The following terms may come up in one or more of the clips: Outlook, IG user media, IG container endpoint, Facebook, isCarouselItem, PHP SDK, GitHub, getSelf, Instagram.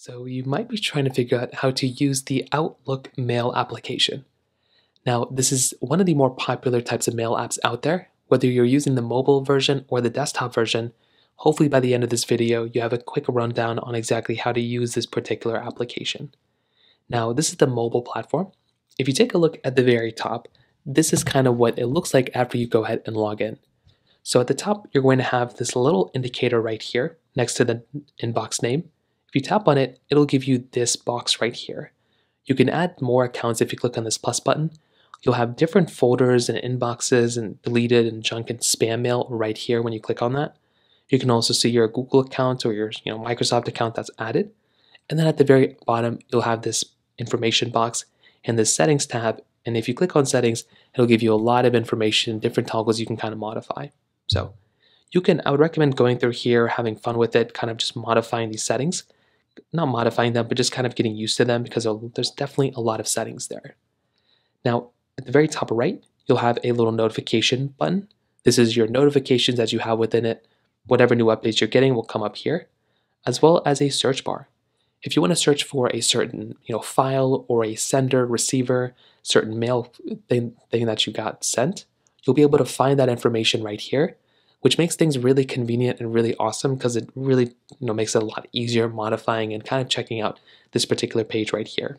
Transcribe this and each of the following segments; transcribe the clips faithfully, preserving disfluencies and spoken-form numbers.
So you might be trying to figure out how to use the Outlook mail application. Now, this is one of the more popular types of mail apps out there. Whether you're using the mobile version or the desktop version, hopefully by the end of this video, you have a quick rundown on exactly how to use this particular application. Now, this is the mobile platform. If you take a look at the very top, this is kind of what it looks like after you go ahead and log in. So at the top, you're going to have this little indicator right here next to the inbox name. If you tap on it, it'll give you this box right here. You can add more accounts if you click on this plus button. You'll have different folders and inboxes and deleted and junk and spam mail right here when you click on that. You can also see your Google account or your you know, Microsoft account that's added. And then at the very bottom, you'll have this information box and this settings tab. And if you click on settings, it'll give you a lot of information, different toggles you can kind of modify. So you can, I would recommend going through here, having fun with it, kind of just modifying these settings. Not modifying them, but just kind of getting used to them because there's definitely a lot of settings there. Now, at the very top right, you'll have a little notification button. This is your notifications that you have within it. Whatever new updates you're getting will come up here, as well as a search bar. If you want to search for a certain you know, file or a sender, receiver, certain mail thing, thing that you got sent, you'll be able to find that information right here, which makes things really convenient and really awesome because it really you know, makes it a lot easier modifying and kind of checking out this particular page right here.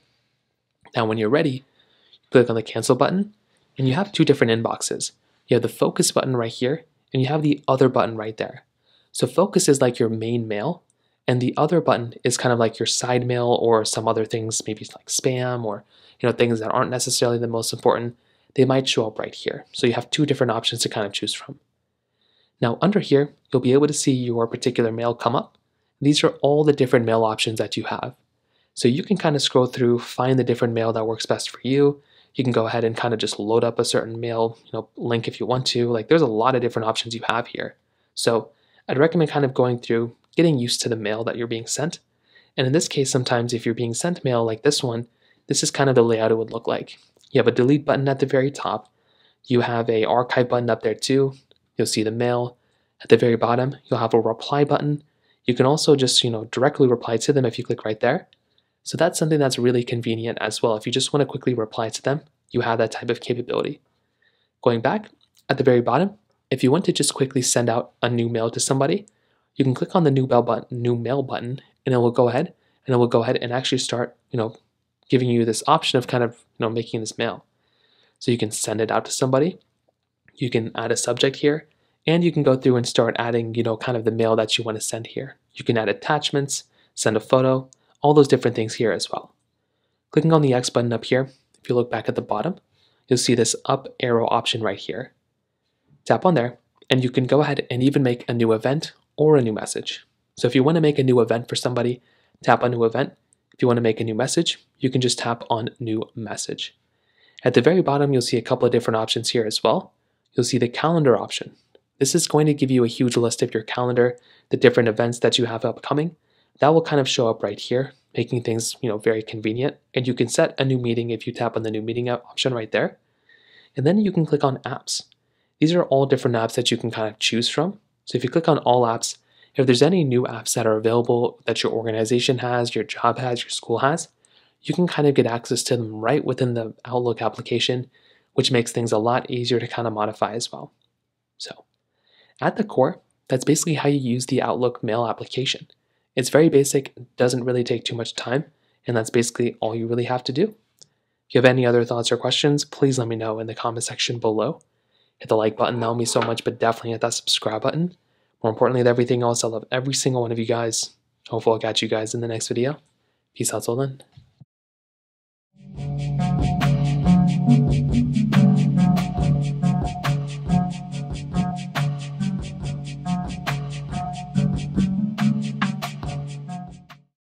Now, when you're ready, click on the cancel button, and you have two different inboxes. You have the focus button right here, and you have the other button right there. So focus is like your main mail, and the other button is kind of like your side mail or some other things, maybe like spam or you know things that aren't necessarily the most important. They might show up right here. So you have two different options to kind of choose from. Now under here, you'll be able to see your particular mail come up. These are all the different mail options that you have. So you can kind of scroll through, find the different mail that works best for you. You can go ahead and kind of just load up a certain mail you know, link if you want to. Like there's a lot of different options you have here. So I'd recommend kind of going through, getting used to the mail that you're being sent. And in this case, sometimes if you're being sent mail like this one, this is kind of the layout it would look like. You have a delete button at the very top. You have a archive button up there too. You'll see the mail. At the very bottom, you'll have a reply button. You can also just you know directly reply to them if you click right there. So that's something that's really convenient as well. If you just want to quickly reply to them, you have that type of capability. Going back, at the very bottom, if you want to just quickly send out a new mail to somebody, you can click on the new mail button, new mail button, and it will go ahead and it will go ahead and actually start, you know, giving you this option of kind of, you know, making this mail. So you can send it out to somebody. You can add a subject here, and you can go through and start adding, you know, kind of the mail that you want to send here. You can add attachments, send a photo, all those different things here as well. Clicking on the X button up here, if you look back at the bottom, you'll see this up arrow option right here. Tap on there, and you can go ahead and even make a new event or a new message. So if you want to make a new event for somebody, tap on new event. If you want to make a new message, you can just tap on new message. At the very bottom, you'll see a couple of different options here as well. You'll see the calendar option. This is going to give you a huge list of your calendar, the different events that you have upcoming. That will kind of show up right here, making things you know very convenient. And you can set a new meeting if you tap on the new meeting option right there. And then you can click on apps. These are all different apps that you can kind of choose from. So if you click on all apps, if there's any new apps that are available that your organization has, your job has, your school has, you can kind of get access to them right within the Outlook application, which makes things a lot easier to kind of modify as well. So at the core, that's basically how you use the Outlook mail application. It's very basic, doesn't really take too much time, and that's basically all you really have to do. If you have any other thoughts or questions, please let me know in the comment section below. Hit the like button, that would mean so much, but definitely hit that subscribe button. More importantly than everything else, I love every single one of you guys. Hopefully I'll catch you guys in the next video. Peace out till then.